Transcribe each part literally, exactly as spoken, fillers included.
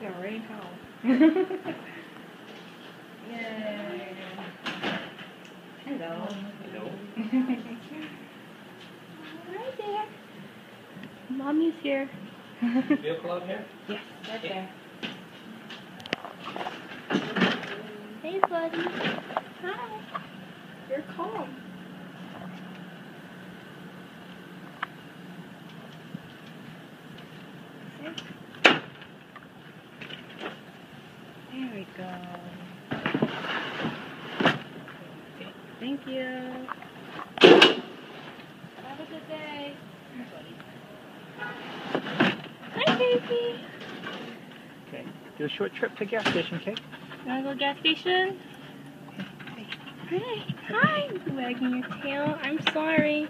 Yeah, right home. Yeah. Hello. Hello. Hi there. Mommy's here. Vehicle out here? Yes, right there. Hey, buddy. Hi. You're calm. There we go. Okay, thank you. Have a good day. Hi, baby. Okay, do a short trip to the gas station, okay? You wanna go to the gas station? Hi, hi. You're wagging your tail. I'm sorry.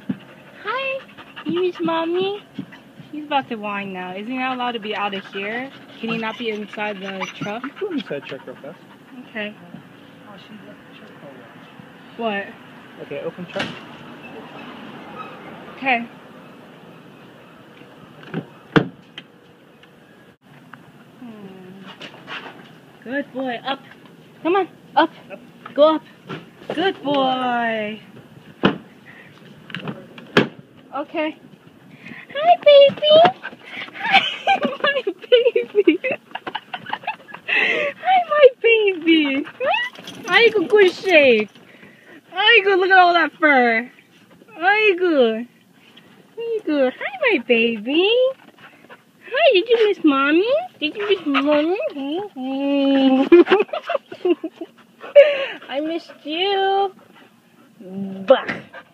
Hi. You miss mommy? He's about to whine now. Is he not allowed to be out of here? Can he not be inside the truck? You can go inside the truck real fast. Okay. Oh, she left the truck all right. What? Okay, open truck. Okay. Hmm. Good boy. Up. Come on. Up. Up. Go up. Good boy. Okay. Hi, baby. Hi, my baby. Hi, my baby. Hi, good shape. Hi, good. Look at all that fur. Hi, good. Hi, good. Hi, my baby. Hi, did you miss mommy? Did you miss mommy? I missed you. Bah.